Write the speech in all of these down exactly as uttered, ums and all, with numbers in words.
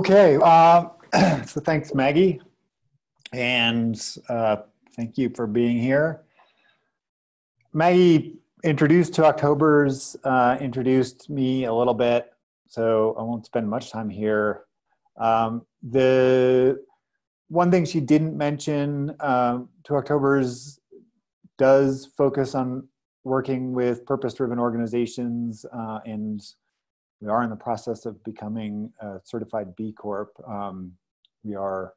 Okay, uh, so thanks, Maggie, and uh, thank you for being here. Maggie introduced Two Octobers, uh, introduced me a little bit, so I won't spend much time here. Um, the one thing she didn't mention, um, Two Octobers does focus on working with purpose-driven organizations, uh, and we are in the process of becoming a certified B Corp. Um, we are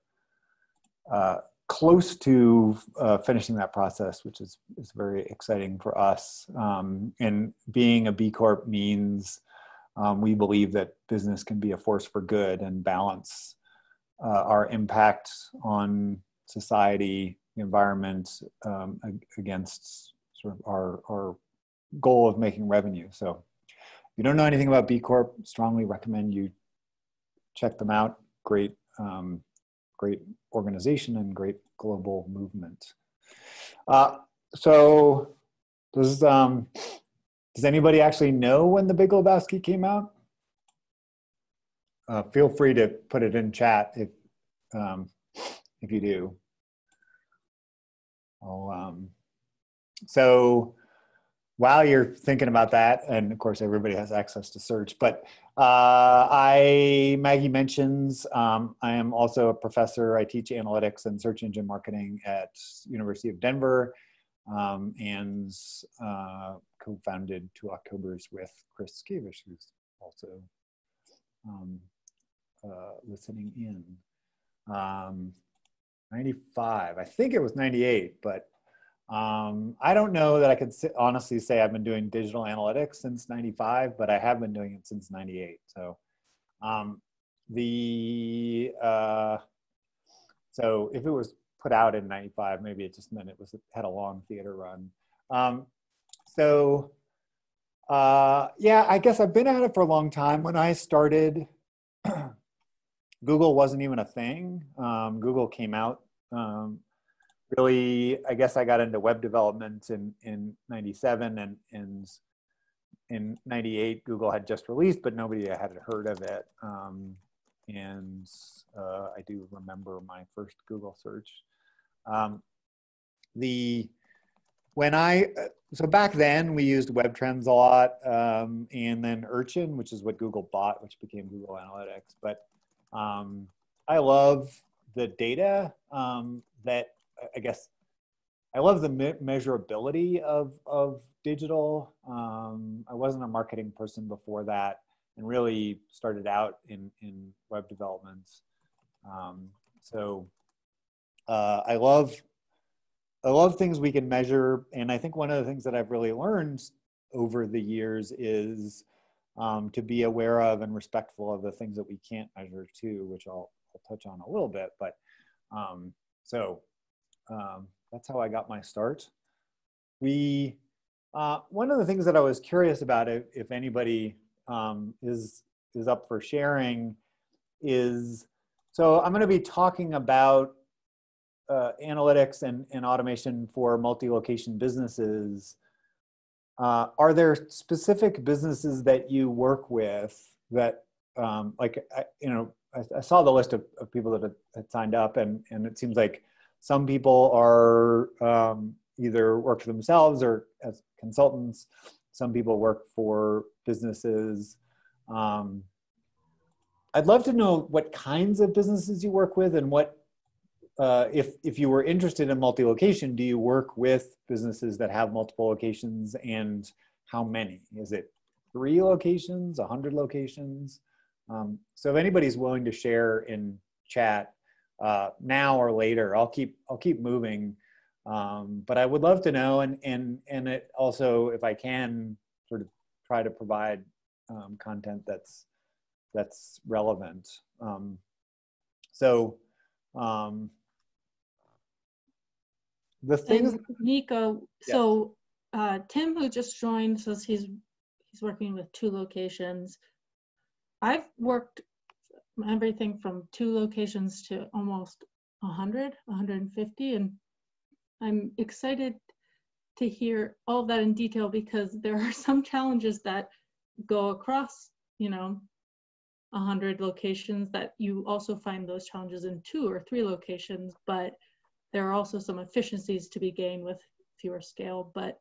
uh, close to uh, finishing that process, which is, is very exciting for us. Um, and being a B Corp means um, we believe that business can be a force for good and balance uh, our impact on society, the environment, um, against sort of our, our goal of making revenue. So, if you don't know anything about B Corp, strongly recommend you check them out. Great, um, great organization and great global movement. Uh, so does, um, does anybody actually know when the Big Lebowski came out? Uh, feel free to put it in chat if, um, if you do. I'll, um, so while you're thinking about that, and of course everybody has access to search, but uh, I, Maggie mentions, um, I am also a professor. I teach analytics and search engine marketing at University of Denver, um, and uh, co-founded Two Octobers with Chris Skevish, who's also um, uh, listening in. Um, ninety-five, I think it was ninety-eight, but Um, I don't know that I could honestly say I've been doing digital analytics since ninety-five, but I have been doing it since ninety-eight. So, um, the, uh, so if it was put out in ninety-five, maybe it just meant it was, had a long theater run. Um, so, uh, yeah, I guess I've been at it for a long time. When I started, Google wasn't even a thing. Um, Google came out, um, really, I guess I got into web development in, in ninety-seven, and, and in ninety-eight, Google had just released, but nobody had heard of it. Um, and uh, I do remember my first Google search. Um, the, when I, so back then we used Web Trends a lot, um, and then Urchin, which is what Google bought, which became Google Analytics. But um, I love the data um, that, I guess I love the me measurability of, of digital. Um, I wasn't a marketing person before that, and really started out in, in web development. Um, so uh, I love, I love things we can measure. And I think one of the things that I've really learned over the years is um, to be aware of and respectful of the things that we can't measure too, which I'll, I'll touch on a little bit, but um, so. Um, that's how I got my start. We, uh, one of the things that I was curious about, if, if anybody um, is, is up for sharing, is, so I'm going to be talking about uh, analytics and, and automation for multi-location businesses. Uh, are there specific businesses that you work with that, um, like, I, you know, I, I saw the list of, of people that had, had signed up, and, and it seems like some people are um, either work for themselves or as consultants. Some people work for businesses. Um, I'd love to know what kinds of businesses you work with, and what, uh, if, if you were interested in multi-location, do you work with businesses that have multiple locations, and how many? Is it three locations, one hundred locations? Um, so if anybody's willing to share in chat, Uh, now or later, I'll keep I'll keep moving, um, but I would love to know, and and and it also, if I can, sort of try to provide um, content that's that's relevant. Um, so um, the things, and Nico. Yes. So uh, Tim, who just joined, says he's he's working with two locations. I've worked everything from two locations to almost one hundred, one hundred fifty. And I'm excited to hear all that in detail, because there are some challenges that go across, you know, one hundred locations, that you also find those challenges in two or three locations, but there are also some efficiencies to be gained with fewer scale. But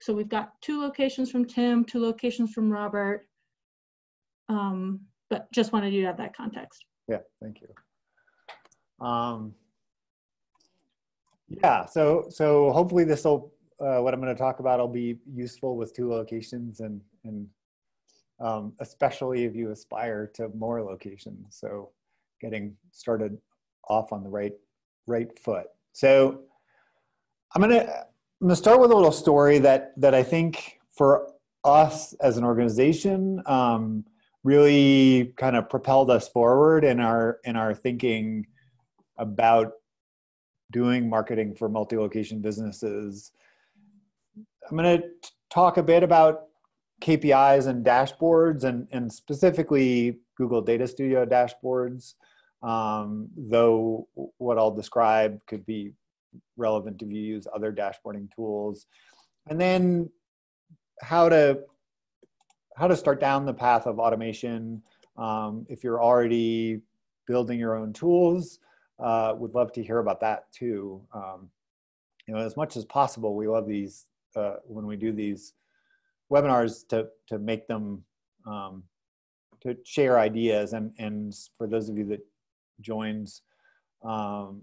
so we've got two locations from Tim, two locations from Robert, um, but just wanted you to have that context. Yeah, thank you. Um, yeah, so so hopefully this will, uh, what I'm going to talk about will be useful with two locations, and and um, especially if you aspire to more locations. So getting started off on the right right foot. So I'm going to. I'm going to start with a little story that, that I think for us as an organization um, really kind of propelled us forward in our, in our thinking about doing marketing for multi-location businesses. I'm going to talk a bit about K P Is and dashboards, and, and specifically Google Data Studio dashboards, um, though what I'll describe could be relevant if you use other dashboarding tools, and then how to how to start down the path of automation um, if you're already building your own tools. Uh, would love to hear about that too. Um, you know, as much as possible, we love these uh, when we do these webinars to to make them um, to share ideas, and and for those of you that joined um,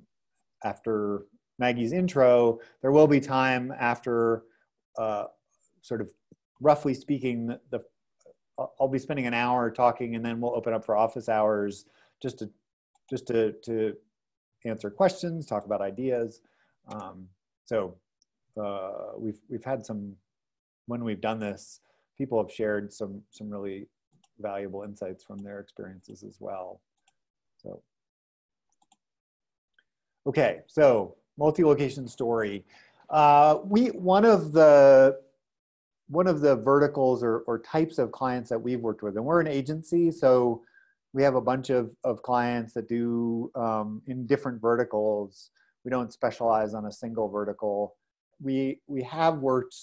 after Maggie's intro, there will be time after, uh, sort of roughly speaking, the, the I'll be spending an hour talking, and then we'll open up for office hours just to just to to answer questions, talk about ideas. Um, so uh, we've we've had some, when we've done this, people have shared some some really valuable insights from their experiences as well. So okay, so. Multi-location story. Uh, we one of the one of the verticals or, or types of clients that we've worked with, and we're an agency, so we have a bunch of of clients that do um, in different verticals. We don't specialize on a single vertical. We we have worked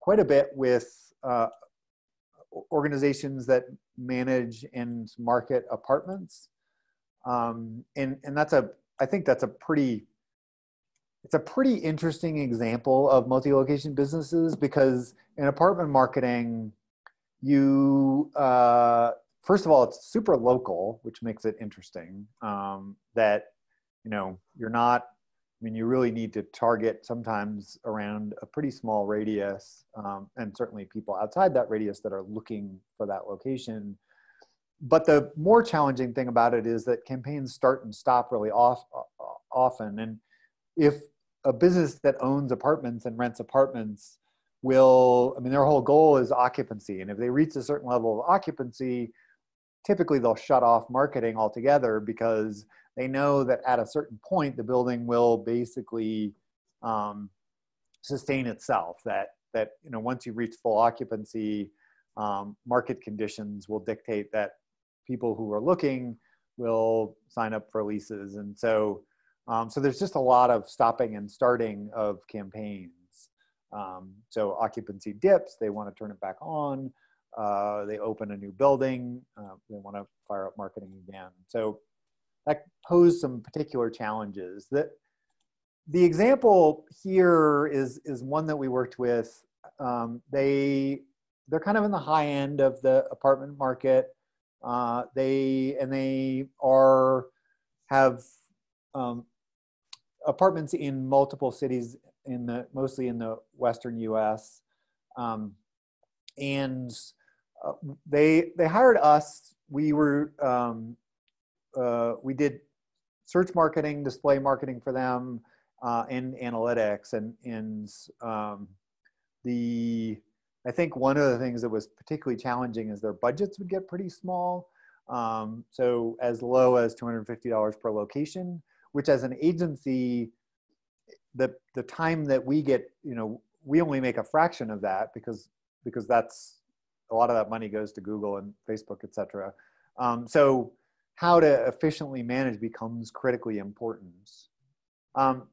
quite a bit with uh, organizations that manage and market apartments, um, and and that's a I think that's a pretty It's a pretty interesting example of multi-location businesses, because in apartment marketing, you, uh, first of all, it's super local, which makes it interesting um, that, you know, you're not, I mean, you really need to target sometimes around a pretty small radius, um, and certainly people outside that radius that are looking for that location. But the more challenging thing about it is that campaigns start and stop really off, often. And if a business that owns apartments and rents apartments will, I mean, their whole goal is occupancy. And if they reach a certain level of occupancy, typically they'll shut off marketing altogether, because they know that at a certain point, the building will basically um, sustain itself. That, that, you know, once you reach full occupancy, um, market conditions will dictate that people who are looking will sign up for leases. And so, Um, so there's just a lot of stopping and starting of campaigns. Um, so occupancy dips, they want to turn it back on. Uh, they open a new building, uh, they want to fire up marketing again. So that posed some particular challenges. That the example here is is one that we worked with. Um, they they're kind of in the high end of the apartment market. Uh, they and they are have. Um, apartments in multiple cities, in the mostly in the Western U S Um, and uh, they they hired us. We were um, uh, we did search marketing, display marketing for them, uh, and analytics. And and um, the I think one of the things that was particularly challenging is their budgets would get pretty small. Um, so as low as two hundred fifty dollars per location, which as an agency, the the time that we get, you know, we only make a fraction of that, because because that's a lot of that money goes to Google and Facebook, et cetera. Um, so how to efficiently manage becomes critically important. Um,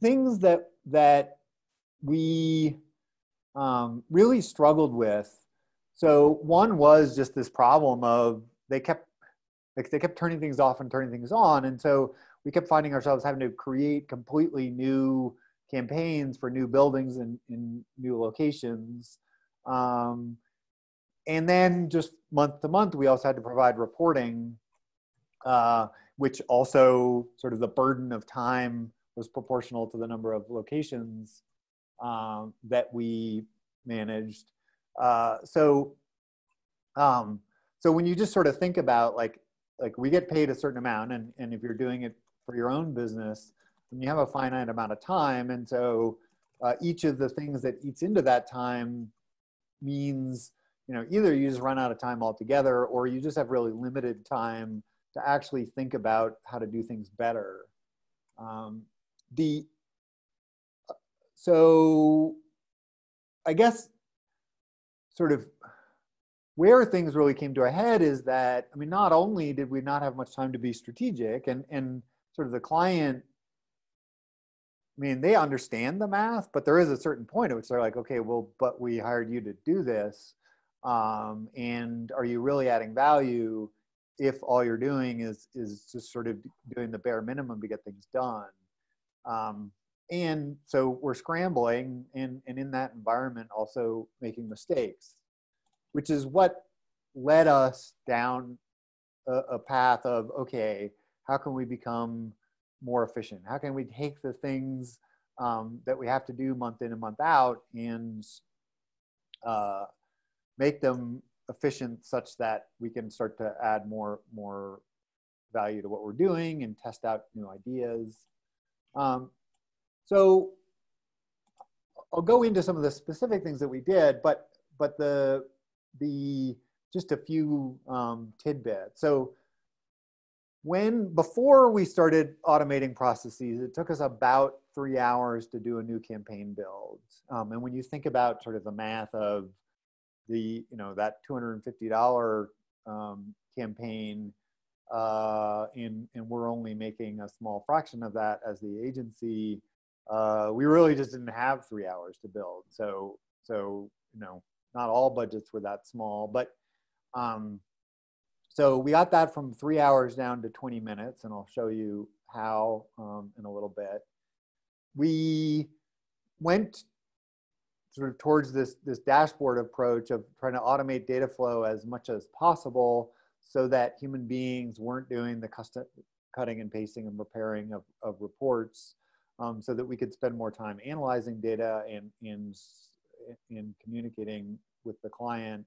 things that that we um, really struggled with. So one was just this problem of they kept like they kept turning things off and turning things on, and so we kept finding ourselves having to create completely new campaigns for new buildings and in new locations. Um, and then just month to month, we also had to provide reporting, uh, which also sort of the burden of time was proportional to the number of locations um, that we managed. Uh, so, um, so when you just sort of think about like, like we get paid a certain amount, and, and if you're doing it for your own business, and you have a finite amount of time. And so uh, each of the things that eats into that time means, you know, either you just run out of time altogether, or you just have really limited time to actually think about how to do things better. Um, the, so I guess sort of where things really came to a head is that, I mean, not only did we not have much time to be strategic, and, and sort of the client, I mean, they understand the math, but there is a certain point at which they're like, okay, well, but we hired you to do this. Um, and are you really adding value if all you're doing is, is just sort of doing the bare minimum to get things done? Um, and so we're scrambling, and, and in that environment also making mistakes, which is what led us down a, a path of, okay, how can we become more efficient? How can we take the things um, that we have to do month in and month out and uh, make them efficient such that we can start to add more, more value to what we're doing and test out new ideas? Um, so I'll go into some of the specific things that we did, but, but the, the just a few um, tidbits. So When, before we started automating processes, it took us about three hours to do a new campaign build. Um, and when you think about sort of the math of the, you know, that two hundred fifty dollar um, campaign, uh, and, and we're only making a small fraction of that as the agency, uh, we really just didn't have three hours to build. So, so, you know, not all budgets were that small, but, um, so we got that from three hours down to twenty minutes, and I'll show you how um, in a little bit. We went sort of towards this, this dashboard approach of trying to automate data flow as much as possible so that human beings weren't doing the custom cutting and pasting and repairing of, of reports, um, so that we could spend more time analyzing data and, and, and communicating with the client.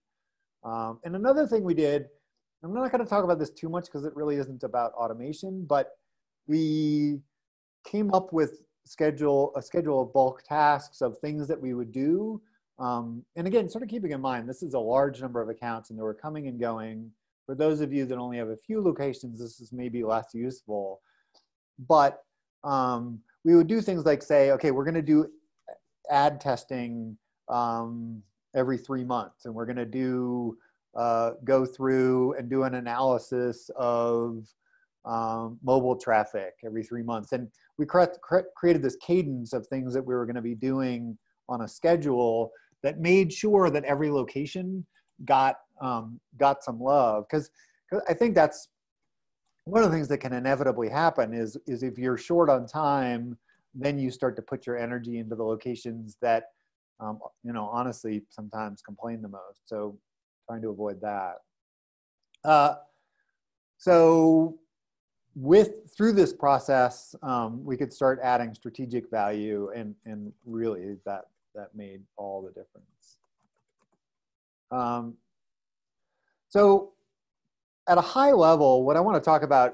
Um, and another thing we did, I'm not going to talk about this too much because it really isn't about automation, but we came up with schedule a schedule of bulk tasks of things that we would do. Um, and again, sort of keeping in mind, this is a large number of accounts and they were coming and going. For those of you that only have a few locations, this is maybe less useful. But um, we would do things like say, okay, we're going to do ad testing um, every three months, and we're going to do Uh, go through and do an analysis of um, mobile traffic every three months. And we cre cre created this cadence of things that we were going to be doing on a schedule that made sure that every location got, um, got some love. Because I think that's one of the things that can inevitably happen is, is if you're short on time, then you start to put your energy into the locations that, um, you know, honestly, sometimes complain the most. So trying to avoid that. Uh, so with, through this process, um, we could start adding strategic value, and, and really that, that made all the difference. Um, so at a high level, what I want to talk about,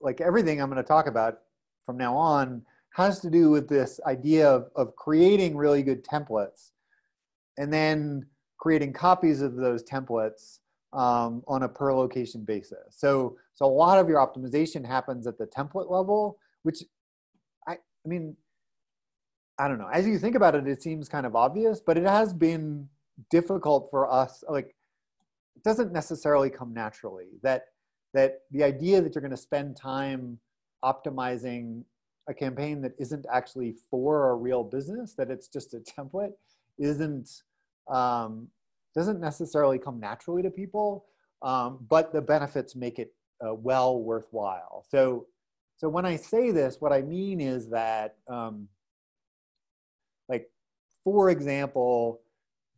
like everything I'm going to talk about from now on, has to do with this idea of, of creating really good templates and then creating copies of those templates um, on a per location basis. So, so a lot of your optimization happens at the template level, which I, I mean, I don't know, as you think about it, it seems kind of obvious, but it has been difficult for us. Like, it doesn't necessarily come naturally, that, that the idea that you're going to spend time optimizing a campaign that isn't actually for a real business, that it's just a template, isn't, Um, doesn't necessarily come naturally to people, um, but the benefits make it uh, well worthwhile. So, so when I say this, what I mean is that, um, like, for example,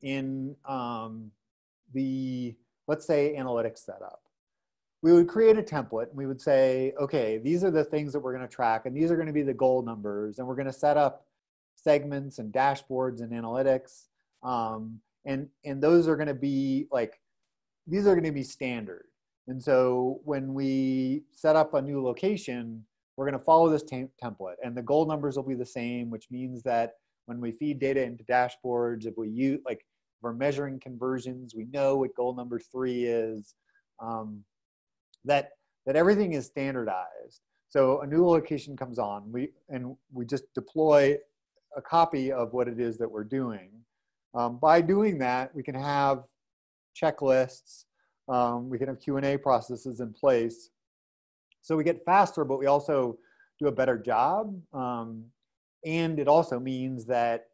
in um, the, let's say, analytics setup, we would create a template and we would say, okay, these are the things that we're going to track, and these are going to be the goal numbers, and we're going to set up segments and dashboards and analytics. Um, and, and those are going to be like, these are going to be standard. And so when we set up a new location, we're going to follow this template, and the goal numbers will be the same, which means that when we feed data into dashboards, if we use, like, if we're measuring conversions, we know what goal number three is, um, that, that everything is standardized. So a new location comes on, we, and we just deploy a copy of what it is that we're doing. Um, by doing that, we can have checklists, um, we can have Q and A processes in place. So we get faster, but we also do a better job. Um, and it also means that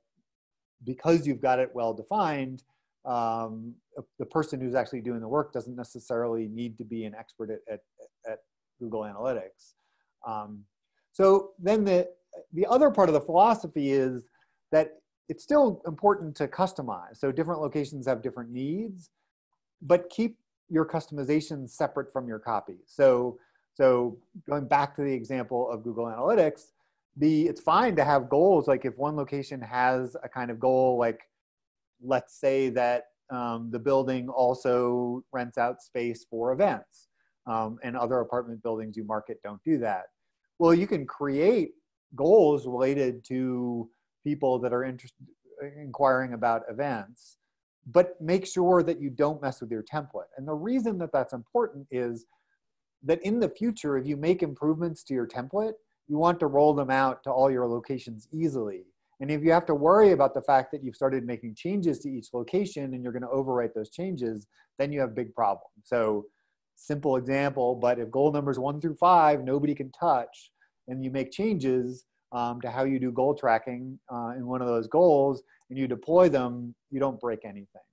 because you've got it well defined, um, the person who's actually doing the work doesn't necessarily need to be an expert at, at, at Google Analytics. Um, so then the, the other part of the philosophy is that it's still important to customize. So different locations have different needs, but keep your customization separate from your copy. So, so going back to the example of Google Analytics, the, it's fine to have goals. Like, if one location has a kind of goal, like, let's say that um, the building also rents out space for events, um, and other apartment buildings you market don't do that. Well, you can create goals related to people that are interested, inquiring about events, but make sure that you don't mess with your template. And the reason that that's important is that in the future, if you make improvements to your template, you want to roll them out to all your locations easily. And if you have to worry about the fact that you've started making changes to each location and you're going to overwrite those changes, then you have big problems. So, simple example, but if goal numbers one through five, nobody can touch, and you make changes Um, to how you do goal tracking uh, in one of those goals, and you deploy them, you don't break anything.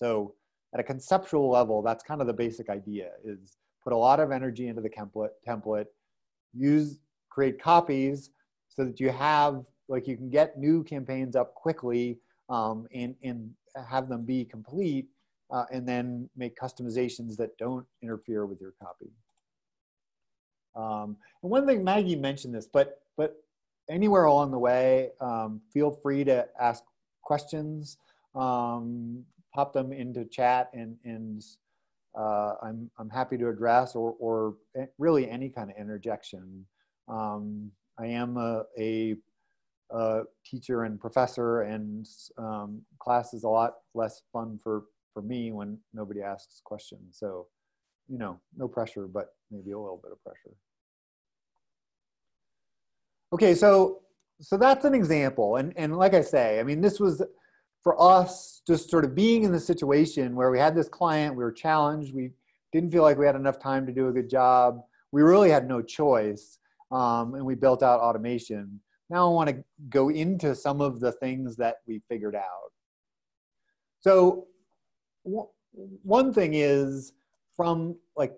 So at a conceptual level, that's kind of the basic idea, is put a lot of energy into the template, template, use, create copies so that you have, like, you can get new campaigns up quickly um, and, and have them be complete, uh, and then make customizations that don't interfere with your copy. Um, and one thing, Maggie mentioned this, but but anywhere along the way, um, feel free to ask questions, um, pop them into chat, and, and uh, I'm, I'm happy to address, or, or really any kind of interjection. Um, I am a, a, a teacher and professor, and um, class is a lot less fun for, for me when nobody asks questions. So, you know, no pressure, but maybe a little bit of pressure. Okay, so so that's an example, and and like I say, I mean, this was for us just sort of being in the situation where we had this client, we were challenged, we didn't feel like we had enough time to do a good job, we really had no choice, um, and we built out automation. Now I want to go into some of the things that we figured out. So one thing is, from like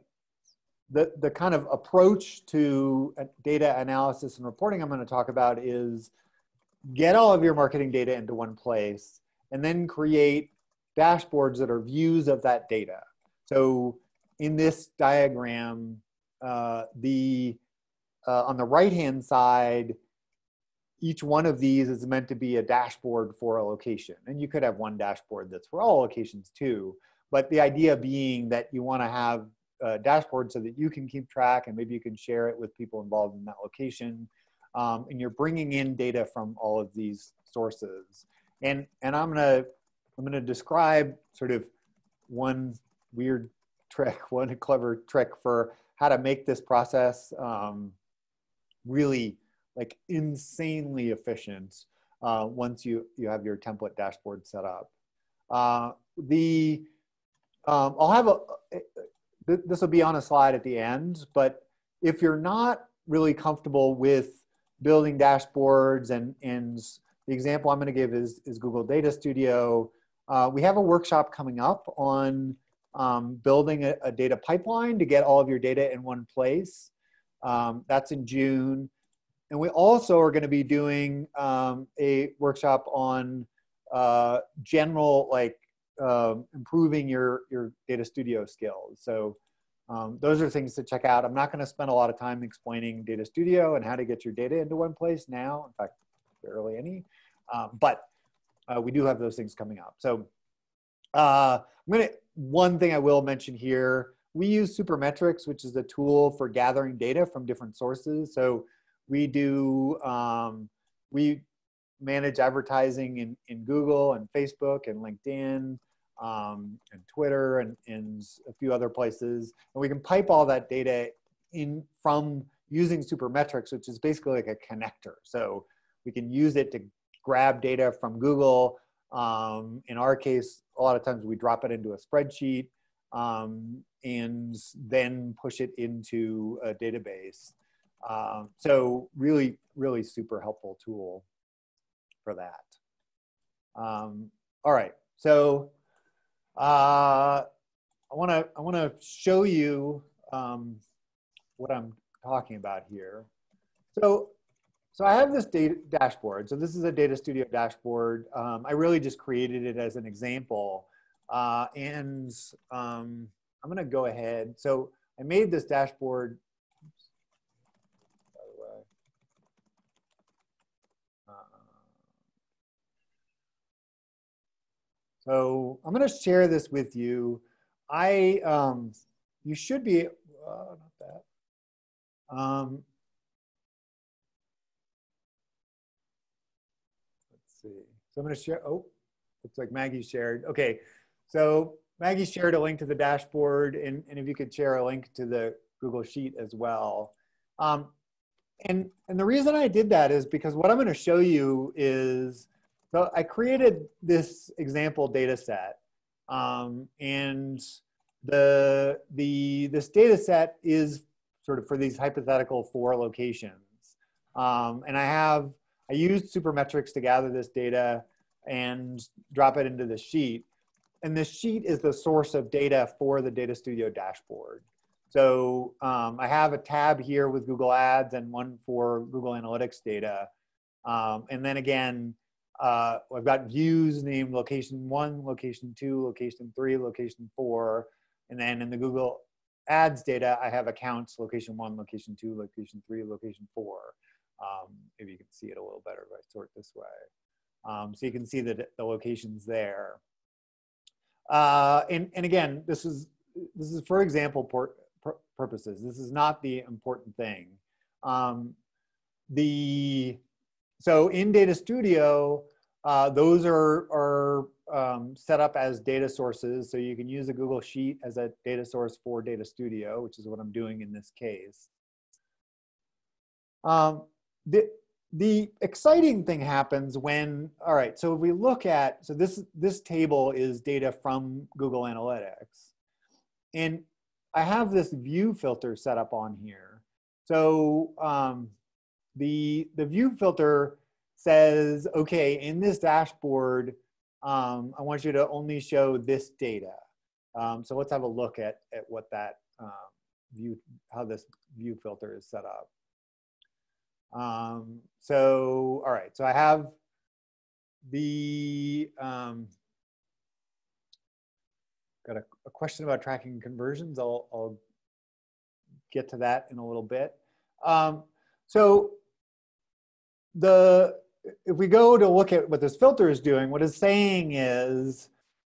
the, the kind of approach to data analysis and reporting I'm going to talk about, is get all of your marketing data into one place and then create dashboards that are views of that data. So in this diagram, uh, the, uh, on the right-hand side, each one of these is meant to be a dashboard for a location. And you could have one dashboard that's for all locations too. But the idea being that you want to have a dashboard so that you can keep track, and maybe you can share it with people involved in that location. Um, and you're bringing in data from all of these sources. And, and I'm going to I'm gonna describe sort of one weird trick, one clever trick for how to make this process um, really like insanely efficient uh, once you, you have your template dashboard set up. Uh, the... Um, I'll have a, this will be on a slide at the end, but if you're not really comfortable with building dashboards, and, and the example I'm going to give is, is Google Data Studio. Uh, we have a workshop coming up on um, building a, a data pipeline to get all of your data in one place. Um, that's in June. And we also are going to be doing um, a workshop on uh, general, like uh, improving your, your Data Studio skills. So um, those are things to check out. I'm not going to spend a lot of time explaining Data Studio and how to get your data into one place now. In fact, barely any. Um, but uh, we do have those things coming up. So uh, I'm gonna, one thing I will mention here, we use Supermetrics, which is a tool for gathering data from different sources. So we do, um, we manage advertising in, in Google and Facebook and LinkedIn um, and Twitter and, and a few other places. And we can pipe all that data in from using Supermetrics, which is basically like a connector. So we can use it to grab data from Google. Um, in our case, a lot of times we drop it into a spreadsheet um, and then push it into a database. Um, so really, really super helpful tool for that. Um, all right, so uh, I want to I want to show you um, what I'm talking about here. So so I have this data dashboard. So this is a Data Studio dashboard. Um, I really just created it as an example, uh, and um, I'm going to go ahead. So I made this dashboard. So I'm going to share this with you. I, um, you should be, uh, not that. Um, let's see. So I'm going to share, oh, looks like Maggie shared. Okay. So Maggie shared a link to the dashboard, and, and if you could share a link to the Google Sheet as well. Um, and, and the reason I did that is because what I'm going to show you is, so I created this example data set, um, and the, the, this data set is sort of for these hypothetical four locations. Um, and I have, I used Supermetrics to gather this data and drop it into the sheet. And this sheet is the source of data for the Data Studio dashboard. So um, I have a tab here with Google Ads and one for Google Analytics data. Um, and then again, Uh, I've got views named location one, location two, location three, location four. And then in the Google Ads data, I have accounts, location one, location two, location three, location four. Um, maybe you can see it a little better if I sort this way. Um, so you can see the, the locations there. Uh, and, and again, this is, this is for example pur purposes. This is not the important thing. Um, the... So in Data Studio, uh, those are, are um, set up as data sources. So you can use a Google Sheet as a data source for Data Studio, which is what I'm doing in this case. Um, the, the exciting thing happens when, all right, so if we look at, so this, this table is data from Google Analytics. And I have this view filter set up on here. So, um, The, the view filter says, okay, in this dashboard, um, I want you to only show this data. Um, so let's have a look at, at what that um, view, how this view filter is set up. Um, so, all right, so I have the, um, got a, a question about tracking conversions. I'll, I'll get to that in a little bit. Um, so, The, if we go to look at what this filter is doing, what it's saying is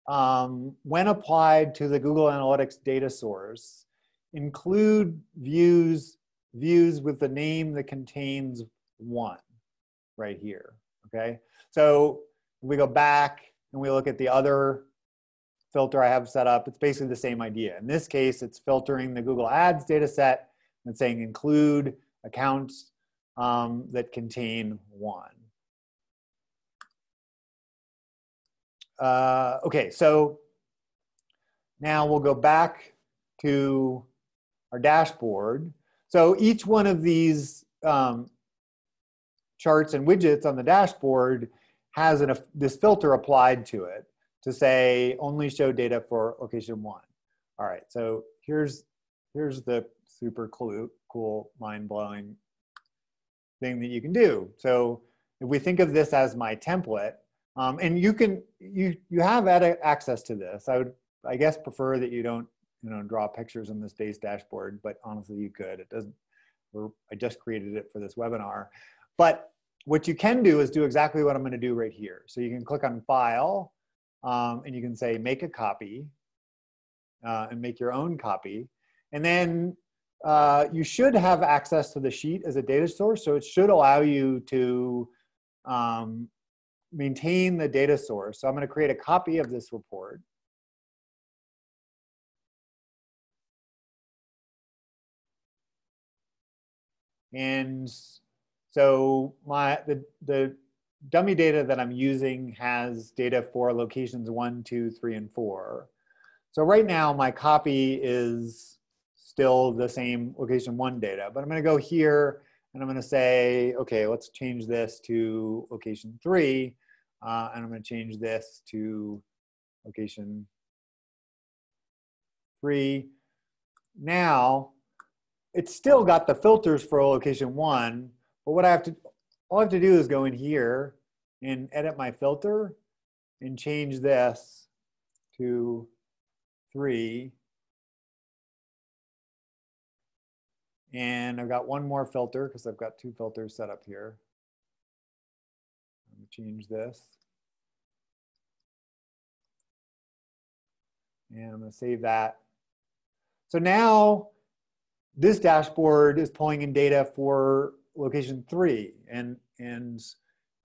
um, when applied to the Google Analytics data source, include views, views with the name that contains one right here, okay? So if we go back and we look at the other filter I have set up, it's basically the same idea. In this case, it's filtering the Google Ads data set and saying include accounts Um, that contain one. Uh, okay, so now we'll go back to our dashboard. So each one of these um, charts and widgets on the dashboard has an, a, this filter applied to it to say only show data for location one. All right, so here's, here's the super cool, cool mind-blowing thing that you can do. So if we think of this as my template, um, and you can, you, you have ad access to this. I would, I guess, prefer that you don't, you know, draw pictures on this base dashboard, but honestly you could, it doesn't, we're, I just created it for this webinar. But what you can do is do exactly what I'm gonna do right here. So you can click on File, um, and you can say make a copy, uh, and make your own copy. And then uh, you should have access to the sheet as a data source. So it should allow you to um, maintain the data source. So I'm gonna create a copy of this report. And so my, the, the dummy data that I'm using has data for locations one, two, three, and four. So right now my copy is still the same location one data, but I'm gonna go here and I'm gonna say, okay, let's change this to location three. Uh, and I'm gonna change this to location three. Now, it's still got the filters for location one, but what I have to, all I have to do is go in here and edit my filter and change this to three. And I've got one more filter because I've got two filters set up here. Let me change this. And I'm gonna save that. So now, this dashboard is pulling in data for location three. And, and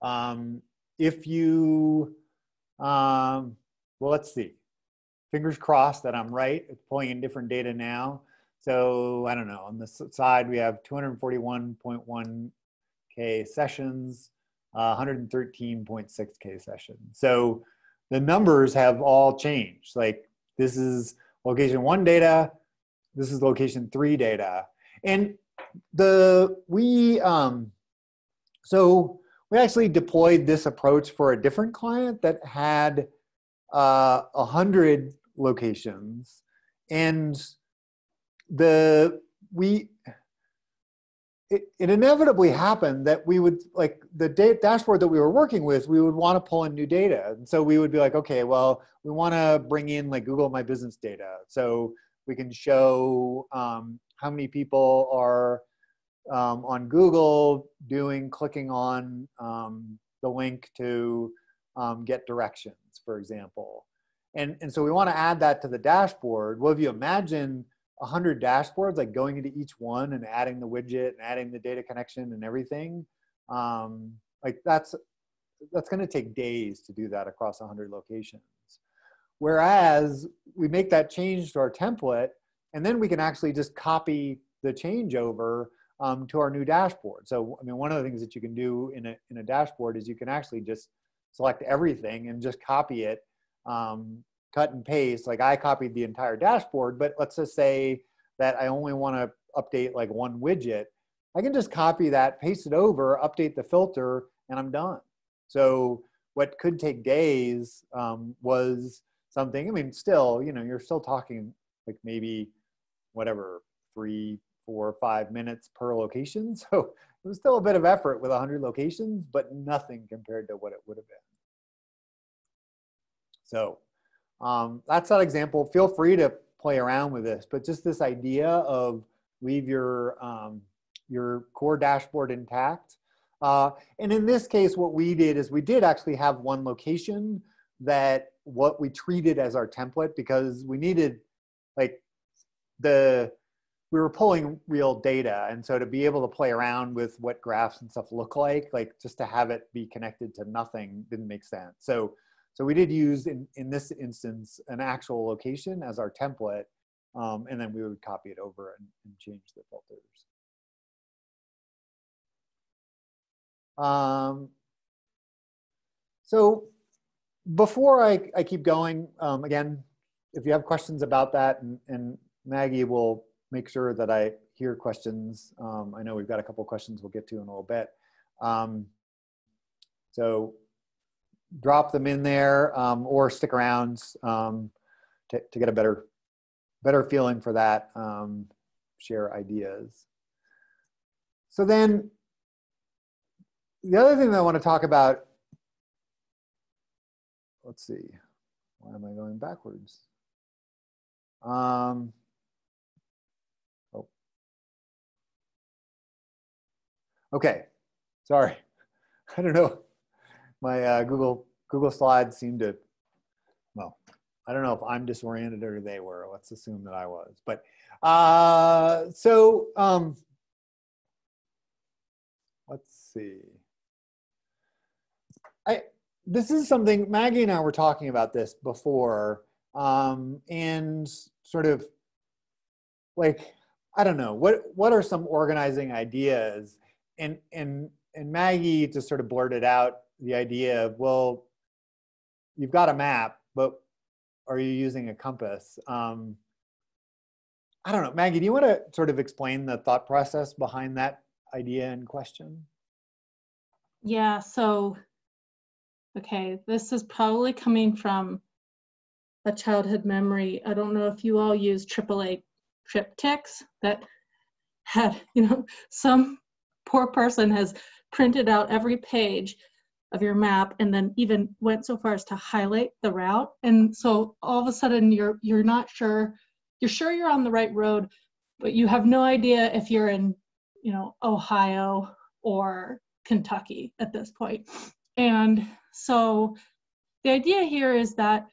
um, if you, um, well, let's see. Fingers crossed that I'm right. It's pulling in different data now. So I don't know, on the side, we have two hundred forty-one point one K sessions, uh, one hundred thirteen point six K sessions. So the numbers have all changed. Like this is location one data, this is location three data. And the, we, um, so we actually deployed this approach for a different client that had uh, one hundred locations. And the, we, it, it inevitably happened that we would, like the da- dashboard that we were working with, we would wanna pull in new data. And so we would be like, okay, well, we wanna bring in like Google My Business data. So we can show um, how many people are um, on Google doing, clicking on um, the link to um, get directions, for example. And, and so we wanna add that to the dashboard. Well, if you imagine one hundred dashboards, like going into each one and adding the widget and adding the data connection and everything, um, like that's, that's gonna take days to do that across one hundred locations. Whereas we make that change to our template, and then we can actually just copy the change over um, to our new dashboard. So, I mean, one of the things that you can do in a, in a dashboard is you can actually just select everything and just copy it, um, cut and paste. Like I copied the entire dashboard, but let's just say that I only want to update like one widget. I can just copy that, paste it over, update the filter, and I'm done. So what could take days um, was something, I mean, still, you know, you're still talking like maybe whatever, three, four, five minutes per location. So it was still a bit of effort with one hundred locations, but nothing compared to what it would have been. So um, that's that example. Feel free to play around with this, but just this idea of leave your, um, your core dashboard intact. Uh, and in this case, what we did is we did actually have one location that what we treated as our template because we needed like the, we were pulling real data. And so to be able to play around with what graphs and stuff look like, like just to have it be connected to nothing didn't make sense. So, so we did use in, in this instance, an actual location as our template. Um, and then we would copy it over and, and change the filters. Um, so, Before I, I keep going, um, again, if you have questions about that, and, and Maggie will make sure that I hear questions. Um, I know we've got a couple questions we'll get to in a little bit. Um, so drop them in there, um, or stick around um, to, to get a better, better feeling for that, um, share ideas. So then the other thing that I want to talk about, let's see, why am I going backwards? Um, oh. Okay, sorry. I don't know. My uh, Google Google slides seem to, well, I don't know if I'm disoriented or they were. Let's assume that I was. But uh, so um, let's see. I this is something Maggie and I were talking about this before, um, and sort of like I don't know what what are some organizing ideas, and and and Maggie just sort of blurted out the idea of, well, you've got a map, but are you using a compass? Um, I don't know. Maggie, do you want to sort of explain the thought process behind that idea in question? Yeah, so, okay, this is probably coming from a childhood memory. I don't know if you all use triple A triptychs that had, you know, some poor person has printed out every page of your map and then even went so far as to highlight the route. And so all of a sudden you're you're not sure, you're sure you're on the right road, but you have no idea if you're in, you know, Ohio or Kentucky at this point. And so the idea here is that,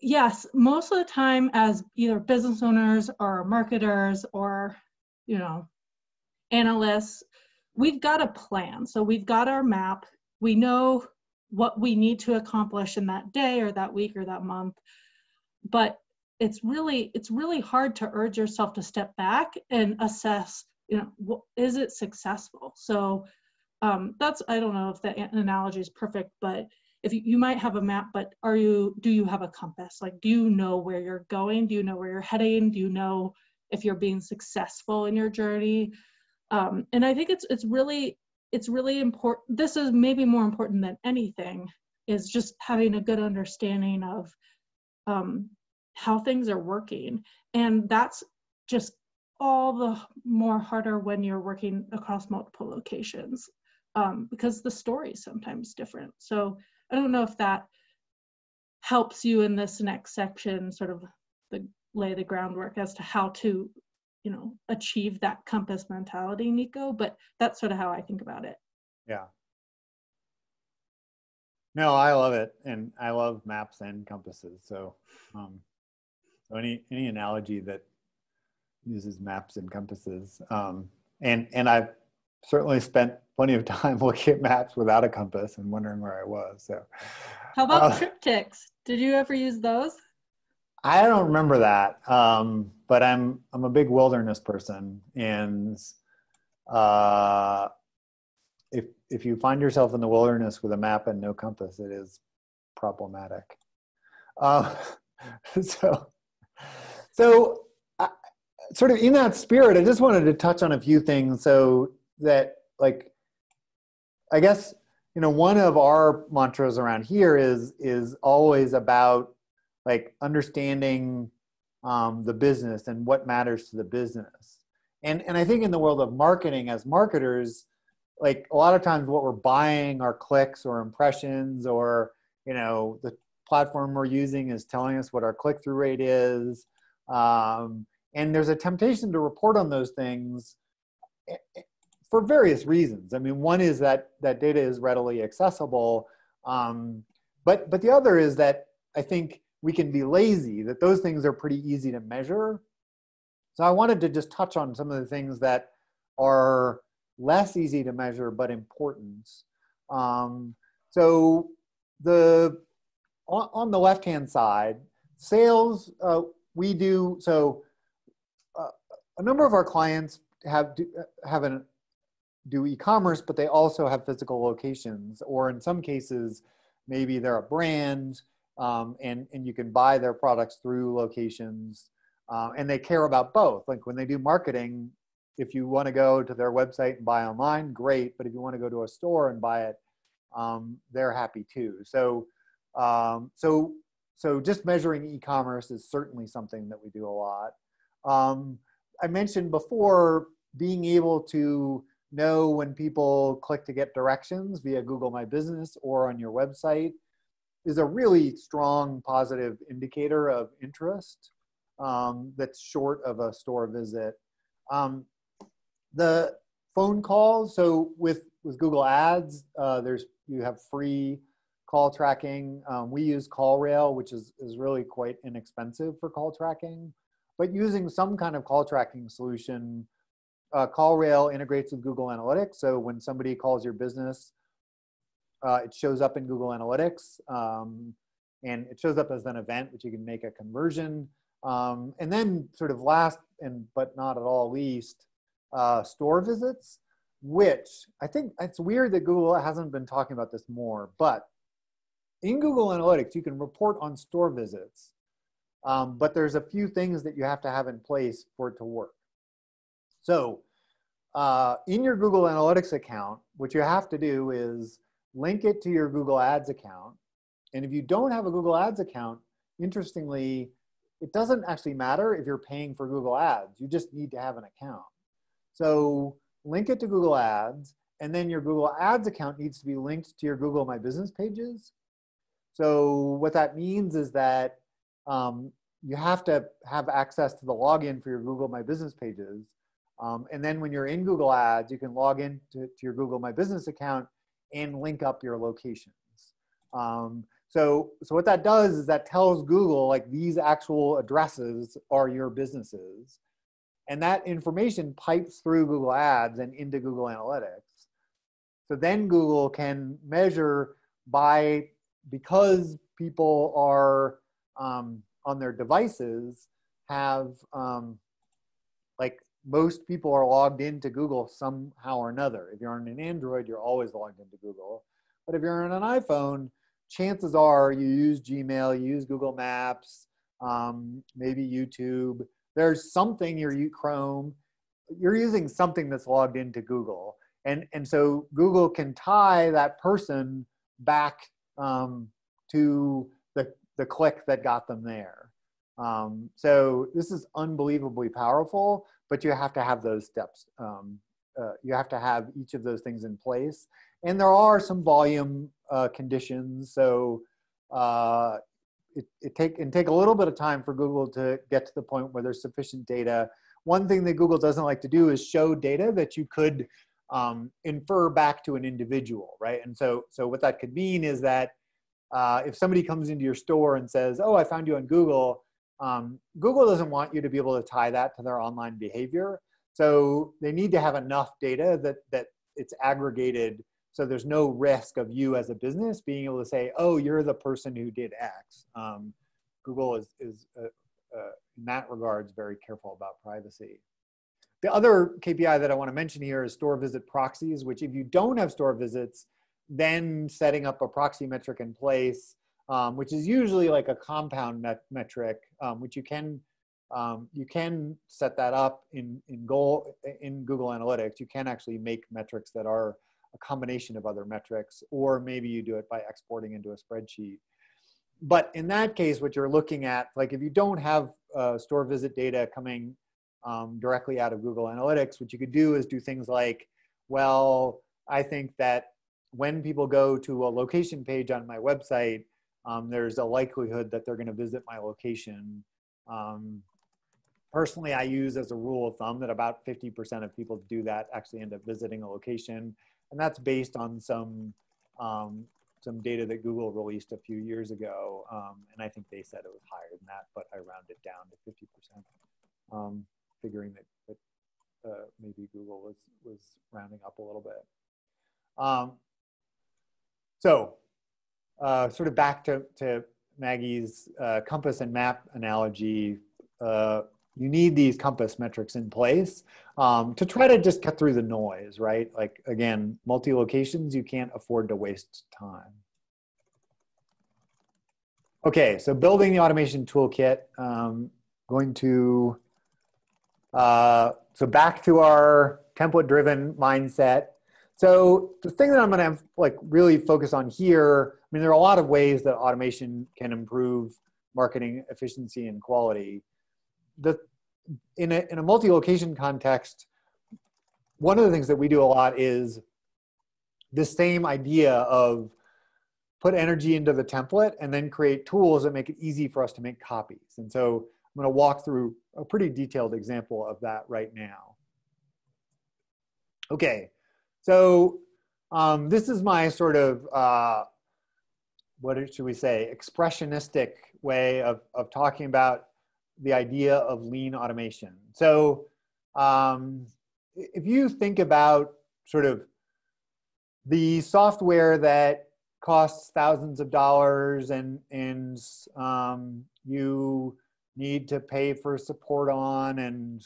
yes, most of the time as either business owners or marketers or, you know, analysts, we've got a plan. So we've got our map. We know what we need to accomplish in that day or that week or that month, but it's really it's really hard to urge yourself to step back and assess, you know, is it successful? So um, that's, I don't know if that analogy is perfect, but if you, you might have a map, but are you do you have a compass? Like, do you know where you're going? Do you know where you're heading? Do you know if you're being successful in your journey? Um, and I think it's it's really It's really important, this is maybe more important than anything, is just having a good understanding of um, how things are working. And that's just all the more harder when you're working across multiple locations, um, because the story is sometimes different. So I don't know if that helps you in this next section, sort of the, lay the groundwork as to how to, you know, achieve that compass mentality, Nico, but that's sort of how I think about it. Yeah. No, I love it. And I love maps and compasses. So, um, so any, any analogy that uses maps and compasses, um, and, and I've certainly spent plenty of time looking at maps without a compass and wondering where I was. So how about uh, triptychs? Did you ever use those? I don't remember that, um, but I'm I'm a big wilderness person, and uh, if if you find yourself in the wilderness with a map and no compass, it is problematic. Uh, so so I, sort of in that spirit, I just wanted to touch on a few things. So that, like, I guess, you know, one of our mantras around here is is always about, like, understanding um, the business and what matters to the business. And, and I think in the world of marketing, as marketers, like, a lot of times what we're buying are clicks or impressions, or, you know, the platform we're using is telling us what our click-through rate is. Um, and there's a temptation to report on those things for various reasons. I mean, one is that that data is readily accessible. Um, but, but the other is that I think we can be lazy, that those things are pretty easy to measure. So I wanted to just touch on some of the things that are less easy to measure, but important. Um, so the, on, on the left-hand side, sales, uh, we do, so uh, a number of our clients have, do, have an, do e-commerce, but they also have physical locations, or in some cases, maybe they're a brand, Um, and, and you can buy their products through locations, uh, and they care about both. Like, when they do marketing, if you want to go to their website and buy online, great. But if you want to go to a store and buy it, um, they're happy too. So, um, so, so just measuring e-commerce is certainly something that we do a lot. Um, I mentioned before being able to know when people click to get directions via Google My Business or on your website is a really strong positive indicator of interest um, that's short of a store visit. Um, the phone calls, so with, with Google Ads, uh, there's you have free call tracking. Um, we use CallRail, which is, is really quite inexpensive for call tracking. But using some kind of call tracking solution, uh, CallRail integrates with Google Analytics. So when somebody calls your business, uh, it shows up in Google Analytics. Um, and it shows up as an event, which you can make a conversion. Um, and then sort of last, and but not at all least, uh, store visits, which I think it's weird that Google hasn't been talking about this more. But in Google Analytics, you can report on store visits. Um, but there's a few things that you have to have in place for it to work. So uh, in your Google Analytics account, what you have to do is link it to your Google Ads account. And if you don't have a Google Ads account, interestingly, it doesn't actually matter if you're paying for Google Ads. You just need to have an account. So link it to Google Ads, and then your Google Ads account needs to be linked to your Google My Business pages. So what that means is that Um, you have to have access to the login for your Google My Business pages. Um, and then when you're in Google Ads, you can log in to, to your Google My Business account and link up your locations. Um, so, so what that does is that tells Google, like, these actual addresses are your businesses. And that information pipes through Google Ads and into Google Analytics. So then Google can measure by, because people are Um, on their devices have, um, like, most people are logged into Google somehow or another. If you're on an Android, you're always logged into Google. But if you're on an iPhone, chances are you use Gmail, you use Google Maps, um, maybe YouTube. There's something, you're using Chrome. You're using something that's logged into Google. And, and so Google can tie that person back um, to the the click that got them there. Um, so this is unbelievably powerful, but you have to have those steps. Um, uh, you have to have each of those things in place. And there are some volume uh, conditions. So uh, it, it, take, it take a little bit of time for Google to get to the point where there's sufficient data. One thing that Google doesn't like to do is show data that you could um, infer back to an individual, right? And so, so what that could mean is that Uh, if somebody comes into your store and says, oh, I found you on Google, um, Google doesn't want you to be able to tie that to their online behavior. So they need to have enough data that, that it's aggregated, so there's no risk of you as a business being able to say, oh, you're the person who did X. Um, Google is, is uh, uh, in that regards, very careful about privacy. The other K P I that I want to mention here is store visit proxies, which if you don't have store visits, then setting up a proxy metric in place, um, which is usually like a compound met metric, um, which you can um, you can set that up in in goal in Google Analytics. You can actually make metrics that are a combination of other metrics, or maybe you do it by exporting into a spreadsheet. But in that case, what you're looking at, like, if you don't have uh, store visit data coming um, directly out of Google Analytics, what you could do is do things like, well, I think that when people go to a location page on my website, um, there's a likelihood that they're going to visit my location. Um, personally, I use as a rule of thumb that about fifty percent of people do that actually end up visiting a location. And that's based on some, um, some data that Google released a few years ago. Um, and I think they said it was higher than that, but I rounded down to fifty percent, um, figuring that, that uh, maybe Google was, was rounding up a little bit. Um, So uh, sort of back to, to Maggie's uh, compass and map analogy, uh, you need these compass metrics in place um, to try to just cut through the noise, right? Like, again, multi-locations, you can't afford to waste time. Okay, so building the automation toolkit, um, going to, uh, so back to our template-driven mindset. So the thing that I'm going to like really focus on here, I mean, there are a lot of ways that automation can improve marketing efficiency and quality. The, in a, in a multi-location context, one of the things that we do a lot is this same idea of put energy into the template and then create tools that make it easy for us to make copies. And so I'm going to walk through a pretty detailed example of that right now. Okay, so um, this is my sort of, uh, what should we say, expressionistic way of, of talking about the idea of lean automation. So um, if you think about sort of the software that costs thousands of dollars and, and um, you need to pay for support on, and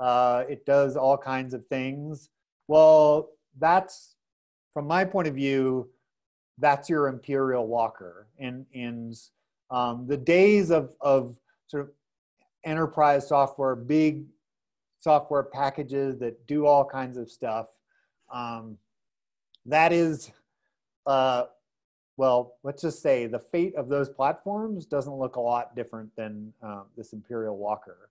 uh, it does all kinds of things. Well, that's, from my point of view, that's your Imperial Walker. And, and um, the days of, of sort of enterprise software, big software packages that do all kinds of stuff, um, that is, uh, well, let's just say the fate of those platforms doesn't look a lot different than uh, this Imperial Walker.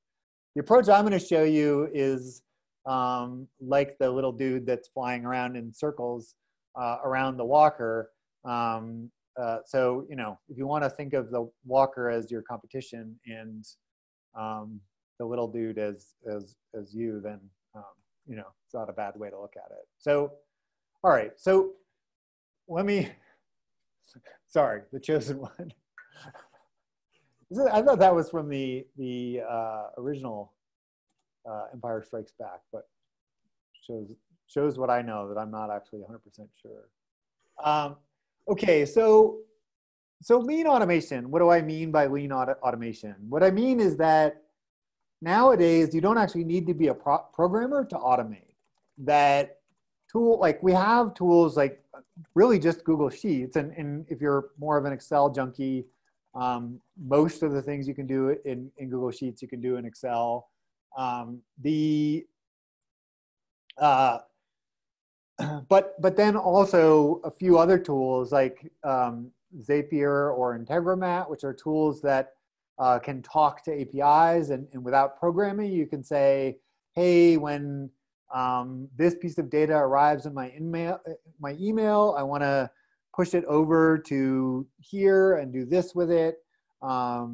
The approach I'm going to show you is um, like the little dude that's flying around in circles uh, around the walker. Um, uh, so, you know, if you want to think of the walker as your competition and um, the little dude as, as, as you, then, um, you know, it's not a bad way to look at it. So, all right. So let me... Sorry, the chosen one. I thought that was from the the uh, original uh, Empire Strikes Back, but shows shows what I know, that I'm not actually one hundred percent sure. Um, okay, so so lean automation. What do I mean by lean auto automation? What I mean is that nowadays you don't actually need to be a pro programmer to automate. That tool, like we have tools like really just Google Sheets. And, and if you're more of an Excel junkie, um, most of the things you can do in, in Google Sheets, you can do in Excel. Um, the, uh, but, but then also a few other tools like um, Zapier or Integromat, which are tools that uh, can talk to A P Is. And, and without programming, you can say, hey, when Um, this piece of data arrives in my email, my email, I want to push it over to here and do this with it. Um,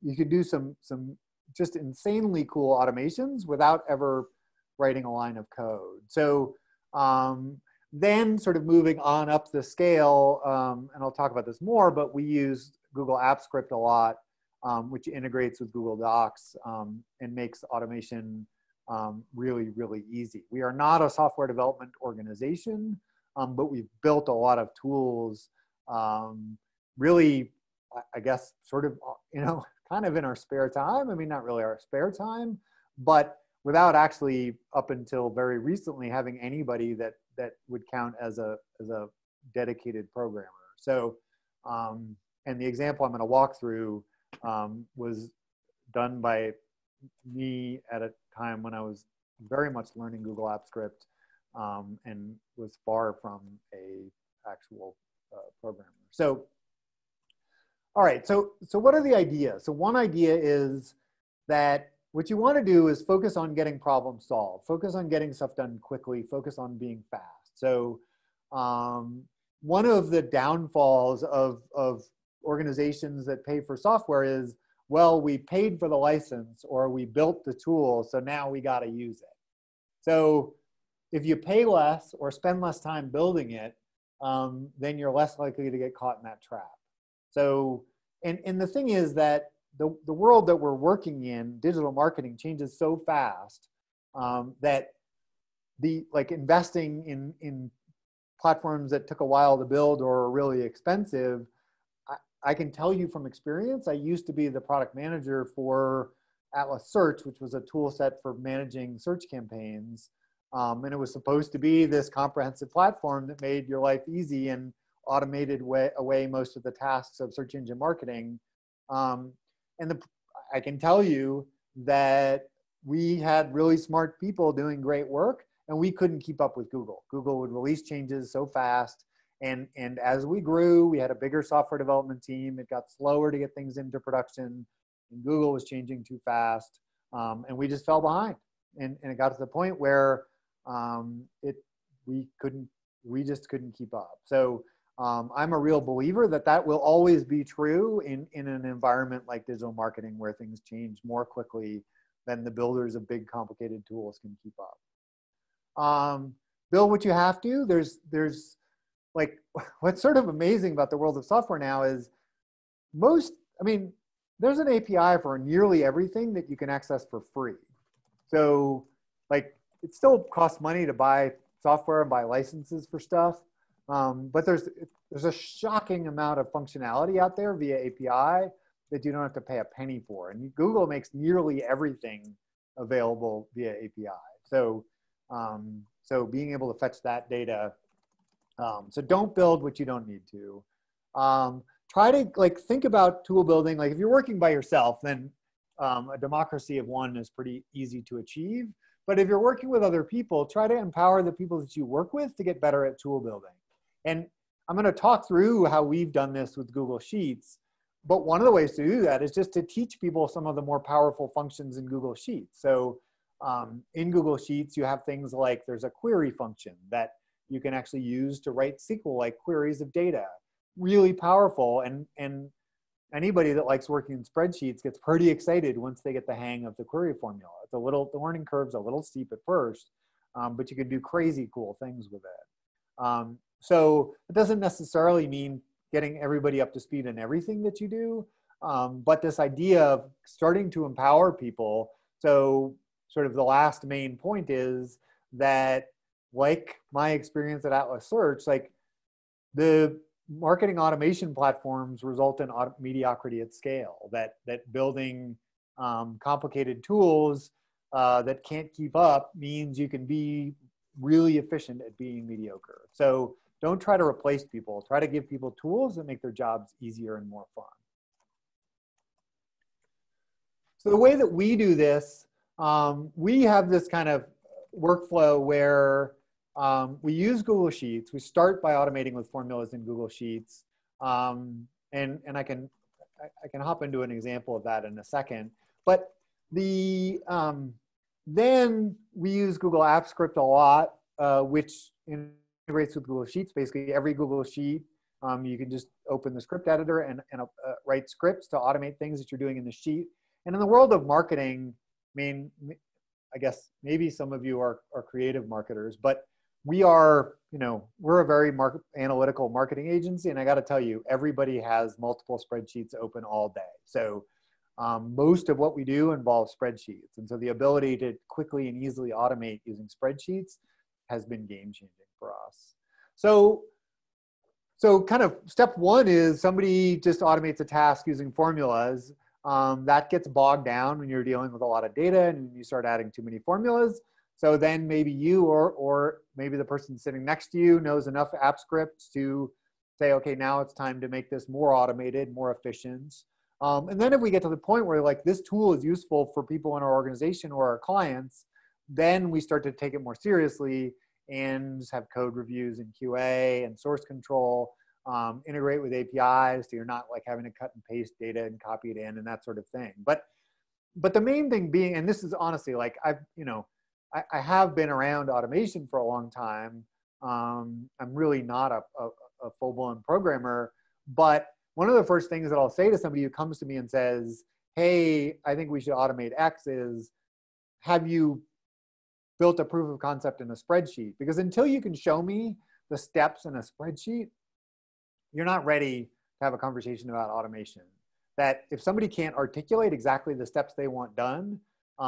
you could do some, some just insanely cool automations without ever writing a line of code. So um, then sort of moving on up the scale, um, and I'll talk about this more, but we use Google Apps Script a lot, um, which integrates with Google Docs um, and makes automation Um, really, really easy. We are not a software development organization, um, but we've built a lot of tools um, really, I guess, sort of, you know, kind of in our spare time. I mean, not really our spare time, but without actually up until very recently having anybody that, that would count as a, as a dedicated programmer. So, um, and the example I'm going to walk through um, was done by me at a time when I was very much learning Google Apps Script um, and was far from a actual uh, programmer. So, all right, so, so what are the ideas? So one idea is that what you want to do is focus on getting problems solved, focus on getting stuff done quickly, focus on being fast. So um, one of the downfalls of, of organizations that pay for software is, well, we paid for the license or we built the tool, so now we got to use it. So if you pay less or spend less time building it, um, then you're less likely to get caught in that trap. So, and, and the thing is that the, the world that we're working in, digital marketing, changes so fast um, that the, like investing in, in platforms that took a while to build or are really expensive, I can tell you from experience, I used to be the product manager for Atlas Search, which was a tool set for managing search campaigns. Um, and it was supposed to be this comprehensive platform that made your life easy and automated way, away most of the tasks of search engine marketing. Um, and the, I can tell you that we had really smart people doing great work, and we couldn't keep up with Google. Google would release changes so fast. And, and as we grew, we had a bigger software development team. It got slower to get things into production, and Google was changing too fast. Um, and we just fell behind. And, and it got to the point where um, it, we couldn't, we just couldn't keep up. So um, I'm a real believer that that will always be true in, in an environment like digital marketing, where things change more quickly than the builders of big complicated tools can keep up. Um, build what you have to. There's, there's, like, what's sort of amazing about the world of software now is most, I mean, there's an A P I for nearly everything that you can access for free. So like, it still costs money to buy software and buy licenses for stuff. Um, but there's, there's a shocking amount of functionality out there via A P I that you don't have to pay a penny for. And Google makes nearly everything available via A P I. So, um, so being able to fetch that data. Um, so don't build what you don't need to. Um, try to like think about tool building. Like if you're working by yourself, then um, a democracy of one is pretty easy to achieve. But if you're working with other people, try to empower the people that you work with to get better at tool building. And I'm going to talk through how we've done this with Google Sheets. But one of the ways to do that is just to teach people some of the more powerful functions in Google Sheets. So um, in Google Sheets, you have things like there's a query function that you can actually use to write S Q L-like queries of data. Really powerful, and, and anybody that likes working in spreadsheets gets pretty excited once they get the hang of the query formula. It's a little, the learning curve's a little steep at first, um, but you can do crazy cool things with it. Um, so it doesn't necessarily mean getting everybody up to speed in everything that you do, um, but this idea of starting to empower people. So sort of the last main point is that, like my experience at Atlas Search, like the marketing automation platforms result in mediocrity at scale, that, that building um, complicated tools uh, that can't keep up means you can be really efficient at being mediocre. So don't try to replace people. Try to give people tools that make their jobs easier and more fun. So the way that we do this, um, we have this kind of workflow where Um, we use Google Sheets. We start by automating with formulas in Google Sheets. Um, and, and I can, I, I can hop into an example of that in a second. But the, um, then we use Google Apps Script a lot, uh, which integrates with Google Sheets. Basically, every Google Sheet, um, you can just open the script editor and, and uh, write scripts to automate things that you're doing in the sheet. And in the world of marketing, I mean, I guess maybe some of you are, are creative marketers, but we are, you know, we're a very market, analytical marketing agency, and I got to tell you, everybody has multiple spreadsheets open all day. So um, most of what we do involves spreadsheets, and so the ability to quickly and easily automate using spreadsheets has been game-changing for us. So, so kind of step one is somebody just automates a task using formulas. Um, that gets bogged down when you're dealing with a lot of data and you start adding too many formulas. So then maybe you or, or maybe the person sitting next to you knows enough app scripts to say, okay, now it's time to make this more automated, more efficient. Um, and then if we get to the point where like this tool is useful for people in our organization or our clients, then we start to take it more seriously and have code reviews and Q A and source control, um, integrate with A P Is so you're not like having to cut and paste data and copy it in and that sort of thing. But, but the main thing being, and this is honestly like I've, you know, I have been around automation for a long time. Um, I'm really not a, a, a full-blown programmer, but one of the first things that I'll say to somebody who comes to me and says, hey, I think we should automate X is, have you built a proof of concept in a spreadsheet? Because until you can show me the steps in a spreadsheet, you're not ready to have a conversation about automation. That if somebody can't articulate exactly the steps they want done,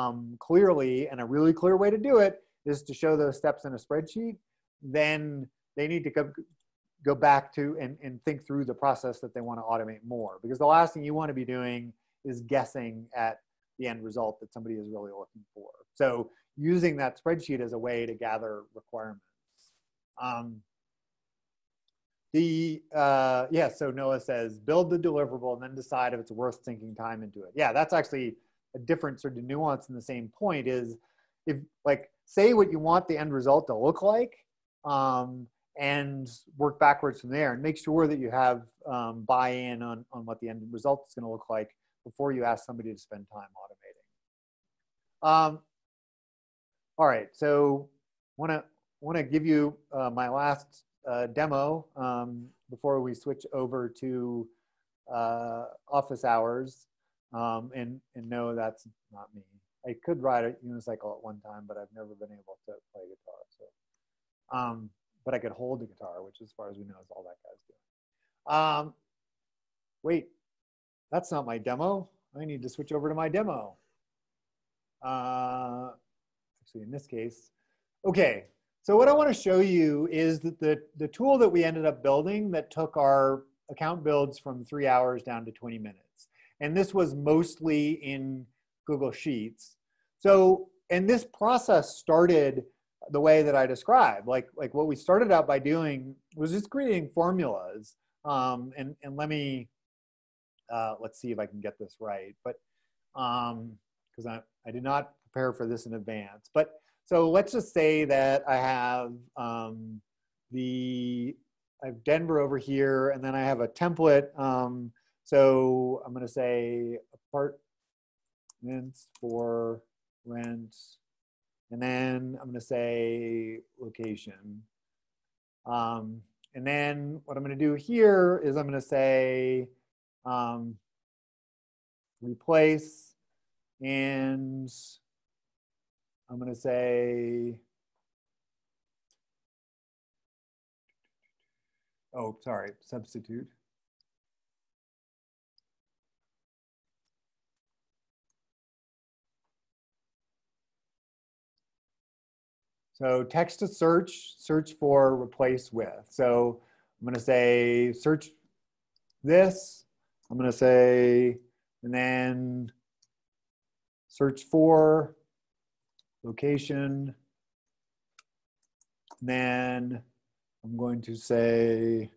Um, clearly, and a really clear way to do it is to show those steps in a spreadsheet, then they need to go, go back to and, and think through the process that they want to automate more. Because the last thing you want to be doing is guessing at the end result that somebody is really looking for. So using that spreadsheet as a way to gather requirements. Um, the, uh, yeah, so Noah says, build the deliverable and then decide if it's worth sinking time into it. Yeah, that's actually a different sort of nuance in the same point is if like say what you want the end result to look like, um, and work backwards from there, and make sure that you have um, buy-in on, on what the end result is going to look like before you ask somebody to spend time automating. Um, all right, so want to want to give you uh, my last uh, demo um, before we switch over to uh, office hours. Um, and, and no, that's not me. I could ride a unicycle at one time, but I've never been able to play guitar. So, um, but I could hold the guitar, which as far as we know is all that guy's doing. Um, wait, that's not my demo. I need to switch over to my demo. Uh, actually, in this case, okay. So what I want to show you is that the, the tool that we ended up building that took our account builds from three hours down to twenty minutes. And this was mostly in Google Sheets. So, and this process started the way that I described. Like, like what we started out by doing was just creating formulas. Um, and, and let me, uh, let's see if I can get this right. But, um, because I, I did not prepare for this in advance. But so let's just say that I have um, the, I have Denver over here, and then I have a template. Um, So I'm going to say apartments for rent, and then I'm going to say location. Um, and then what I'm going to do here is I'm going to say um, replace, and I'm going to say, oh, sorry, substitute. So text to search, search for, replace with. So I'm going to say search this. I'm going to say, and then search for location. And then I'm going to say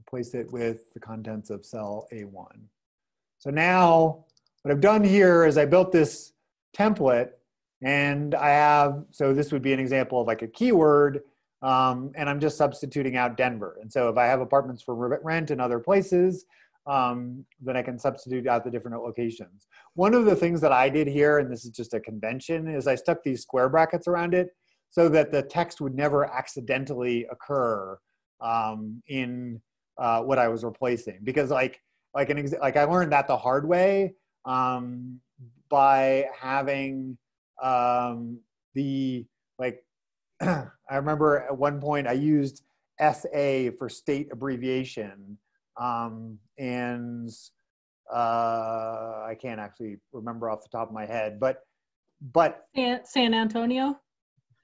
replace it with the contents of cell A one. So now what I've done here is I built this template. And I have, so this would be an example of like a keyword, um, and I'm just substituting out Denver. And so if I have apartments for rent in other places, um, then I can substitute out the different locations. One of the things that I did here, and this is just a convention, is I stuck these square brackets around it so that the text would never accidentally occur um, in uh, what I was replacing. Because like, like, an ex like I learned that the hard way um, by having um the like I remember at one point I used S A for state abbreviation, um and uh I can't actually remember off the top of my head, but but San, San Antonio,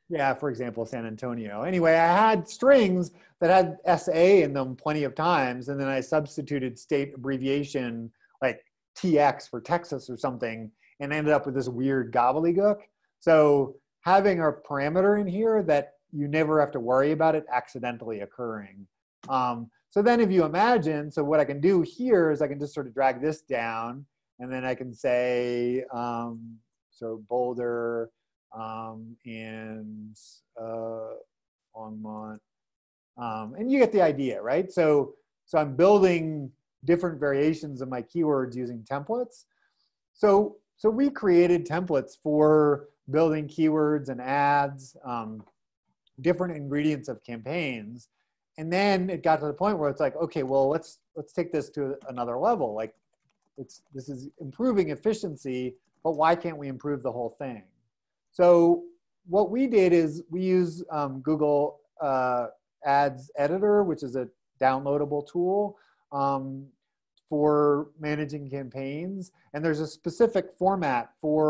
yeah, for example, San Antonio. Anyway, I had strings that had S A in them plenty of times, and then I substituted state abbreviation like T X for Texas or something, and ended up with this weird gobbledygook. So having a parameter in here that you never have to worry about it accidentally occurring. Um, so then if you imagine, so what I can do here is I can just sort of drag this down, and then I can say, um, so Boulder um, and uh, Longmont, um, and you get the idea, right? So, so I'm building different variations of my keywords using templates. So, So we created templates for building keywords and ads, um, different ingredients of campaigns. And then it got to the point where it's like, okay, well, let's, let's take this to another level. Like it's, this is improving efficiency, but why can't we improve the whole thing? So what we did is we use um, Google uh, Ads Editor, which is a downloadable tool. Um, for managing campaigns. And there's a specific format for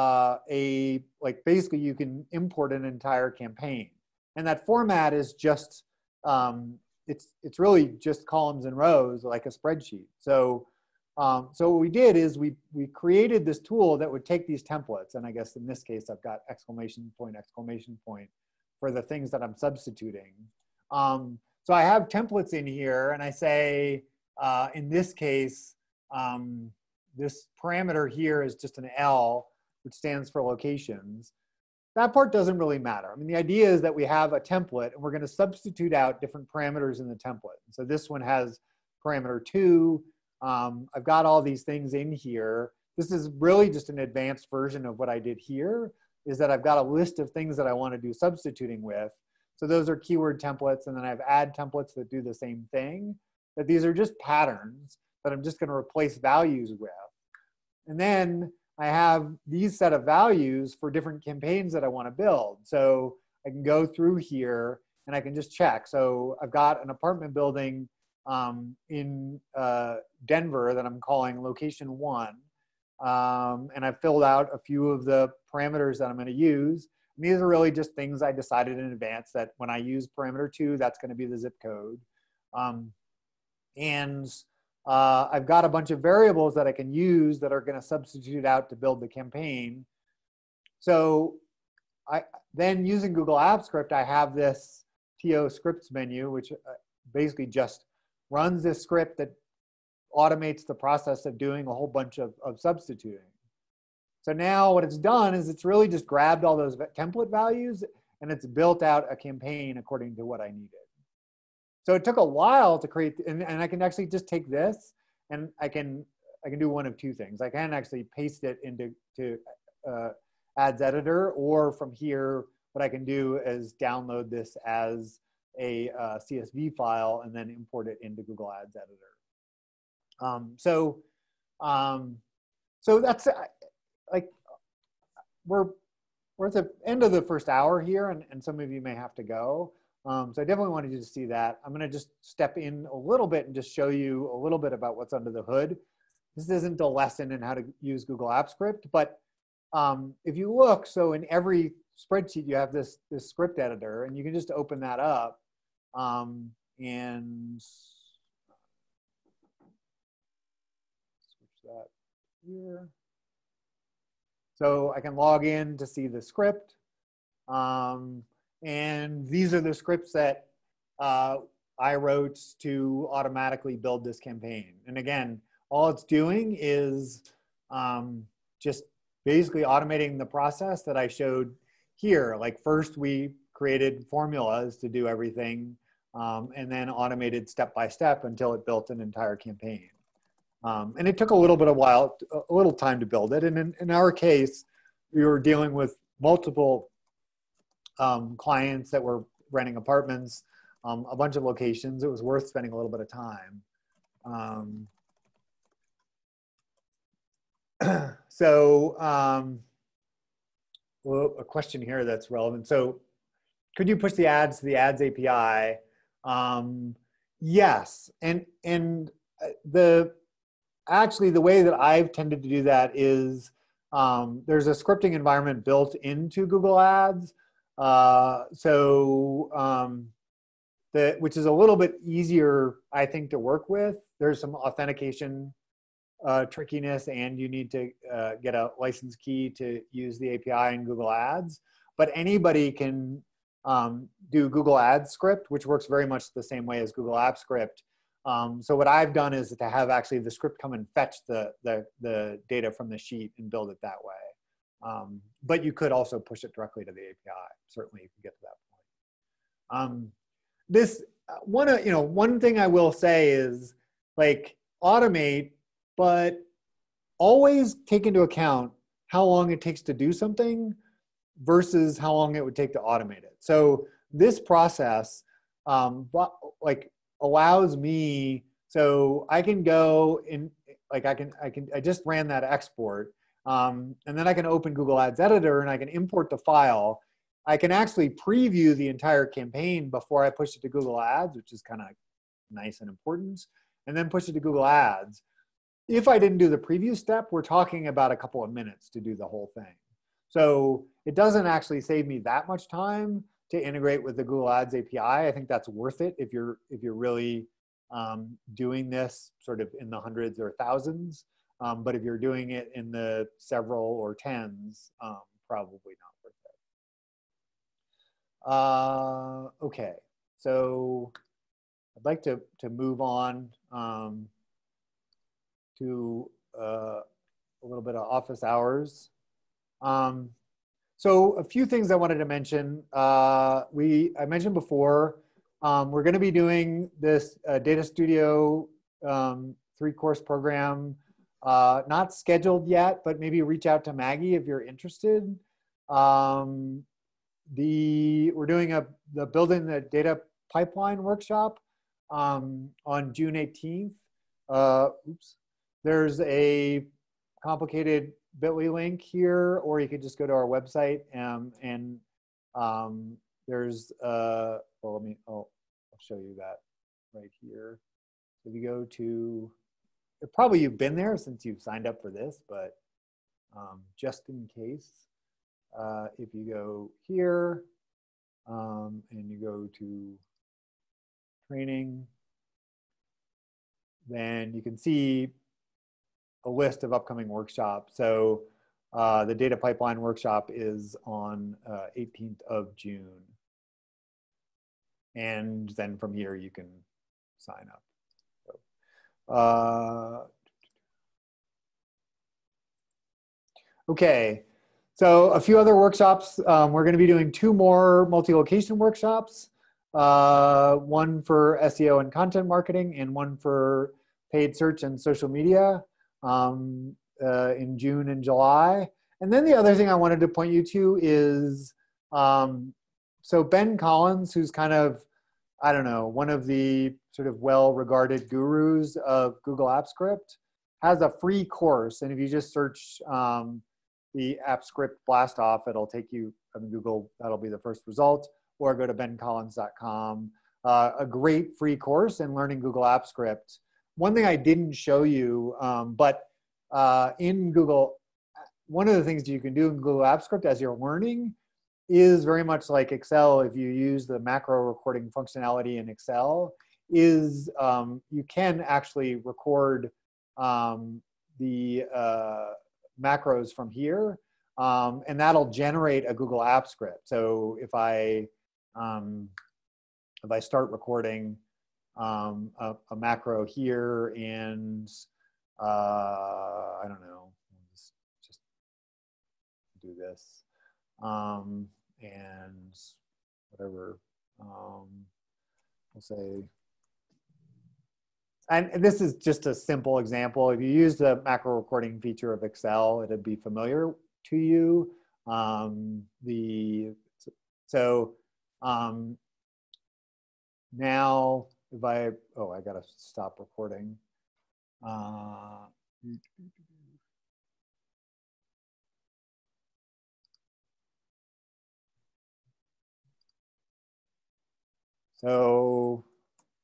uh, a, like basically you can import an entire campaign. And that format is just, um, it's, it's really just columns and rows like a spreadsheet. So, um, so what we did is we, we created this tool that would take these templates. And I guess in this case, I've got exclamation point, exclamation point for the things that I'm substituting. Um, so I have templates in here, and I say, Uh, in this case, um, this parameter here is just an L, which stands for locations. that part doesn't really matter. I mean, the idea is that we have a template and we're going to substitute out different parameters in the template. So this one has parameter two. Um, I've got all these things in here. This is really just an advanced version of what I did here, is that I've got a list of things that I want to do substituting with. So those are keyword templates, and then I have ad templates that do the same thing. But these are just patterns that I'm just going to replace values with. And then I have these set of values for different campaigns that I want to build. So I can go through here and I can just check. So I've got an apartment building um, in uh, Denver that I'm calling location one. Um, and I filled out a few of the parameters that I'm going to use. And these are really just things I decided in advance that when I use parameter two, that's going to be the zip code. Um, and uh, I've got a bunch of variables that I can use that are going to substitute out to build the campaign. So I then, using Google Apps Script, I have this T O scripts menu, which basically just runs this script that automates the process of doing a whole bunch of, of substituting. So now what it's done is it's really just grabbed all those template values and it's built out a campaign according to what I needed. So it took a while to create, and, and I can actually just take this and I can, I can do one of two things. I can actually paste it into to, uh, Ads Editor, or from here, what I can do is download this as a uh, C S V file and then import it into Google Ads Editor. Um, so, um, so that's uh, like, we're, we're at the end of the first hour here, and, and some of you may have to go. Um, so I definitely wanted you to see that. I'm going to just step in a little bit and just show you a little bit about what's under the hood. This isn't a lesson in how to use Google Apps Script, but um, if you look, so in every spreadsheet, you have this, this script editor, and you can just open that up um, and that here. So I can log in to see the script. Um, and these are the scripts that uh, I wrote to automatically build this campaign. And again, all it's doing is um, just basically automating the process that I showed here. Like, first we created formulas to do everything um, and then automated step by step until it built an entire campaign. Um, and it took a little bit of while, a little time to build it. And in, in our case, we were dealing with multiple um, clients that were renting apartments, um, a bunch of locations. It was worth spending a little bit of time. Um, so um, well, a question here that's relevant. So could you push the ads to the ads A P I? Um, yes. And, and the... Actually, the way that I've tended to do that is um, there's a scripting environment built into Google Ads, uh, so um, the, which is a little bit easier, I think, to work with. There's some authentication uh, trickiness, and you need to uh, get a license key to use the A P I in Google Ads. But anybody can um, do Google Ads script, which works very much the same way as Google Apps Script. Um, so what I've done is to have actually the script come and fetch the, the, the data from the sheet and build it that way. Um, but you could also push it directly to the A P I. Certainly you can get to that point. Um, this one, you know, one thing I will say is, like, automate, but always take into account how long it takes to do something versus how long it would take to automate it. So this process, um, like, allows me, so I can go in, like I can, I can, I just ran that export, um, and then I can open Google Ads Editor and I can import the file. I can actually preview the entire campaign before I push it to Google Ads, which is kind of nice and important, and then push it to Google Ads. If I didn't do the preview step, we're talking about a couple of minutes to do the whole thing. So it doesn't actually save me that much time to integrate with the Google Ads A P I. I think that's worth it if you're, if you're really um, doing this sort of in the hundreds or thousands. Um, but if you're doing it in the several or tens, um, probably not worth it. Uh, okay, so I'd like to, to move on um, to uh, a little bit of office hours. Um, So a few things I wanted to mention. Uh, we I mentioned before, um, we're going to be doing this uh, Data Studio um, three-course program. Uh, not scheduled yet, but maybe reach out to Maggie if you're interested. Um, the we're doing a the building the data pipeline workshop um, on June eighteenth. Uh, oops, there's a complicated bit dot L Y link here, or you could just go to our website and, and um, there's uh, well, let me oh, I'll show you that right here. If you go to, probably you've been there since you've signed up for this, but um, just in case, uh, if you go here um, and you go to training, then you can see a list of upcoming workshops. So uh, the data pipeline workshop is on uh, eighteenth of June. And then from here, you can sign up. Uh, okay, so a few other workshops. Um, we're going to be doing two more multi-location workshops, uh, one for S E O and content marketing and one for paid search and social media um, uh, in June and July. And then the other thing I wanted to point you to is, um, so Ben Collins, who's kind of, I don't know, one of the sort of well-regarded gurus of Google Apps Script, has a free course. And if you just search um, the Apps Script Blast Off, it'll take you, I mean, Google, that'll be the first result, or go to ben collins dot com. Uh, a great free course in learning Google Apps Script. One thing I didn't show you, um, but uh, in Google, one of the things that you can do in Google Apps Script as you're learning is very much like Excel. If you use the macro recording functionality in Excel, is um, you can actually record um, the uh, macros from here, um, and that'll generate a Google App Script. So if I um, if I start recording um, a, a macro here, and uh, I don't know, just, just do this. Um, and whatever, um, we'll say, and this is just a simple example. If you use the macro recording feature of Excel, it'd be familiar to you. Um, the, so, um, now if I, oh, I gotta stop recording. Uh, So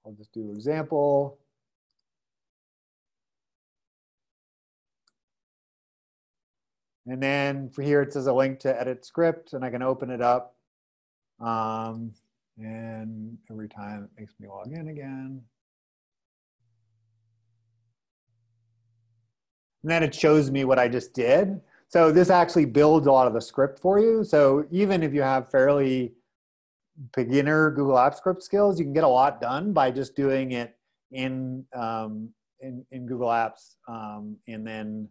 I'll just do example. And then for here, it says a link to edit script, and I can open it up. Um, and every time it makes me log in again. And then it shows me what I just did. So this actually builds a lot of the script for you. So even if you have fairly beginner Google Apps Script skills, you can get a lot done by just doing it in um, in, in Google Apps, um, and then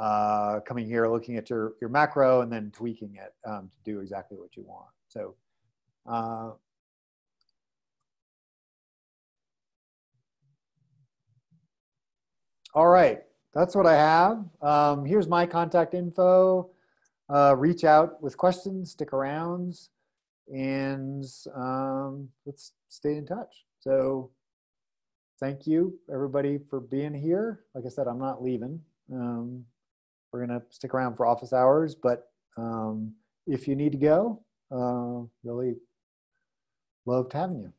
uh, coming here, looking at your your macro, and then tweaking it um, to do exactly what you want. So, uh, all right, that's what I have. Um, here's my contact info. Uh, reach out with questions. Stick around. And um, let's stay in touch. So thank you, everybody, for being here. Like I said, I'm not leaving. Um, we're going to stick around for office hours. But um, if you need to go, uh, really loved having you.